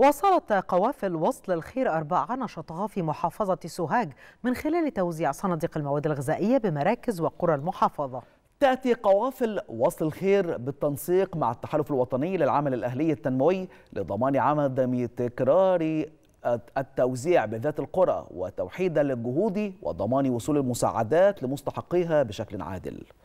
واصلت قوافل وصل الخير 4 نشاطها في محافظة سوهاج من خلال توزيع صناديق المواد الغذائية بمراكز وقرى المحافظة. تأتي قوافل وصل الخير بالتنسيق مع التحالف الوطني للعمل الأهلي التنموي لضمان عدم تكرار التوزيع بذات القرى وتوحيدا للجهود وضمان وصول المساعدات لمستحقيها بشكل عادل.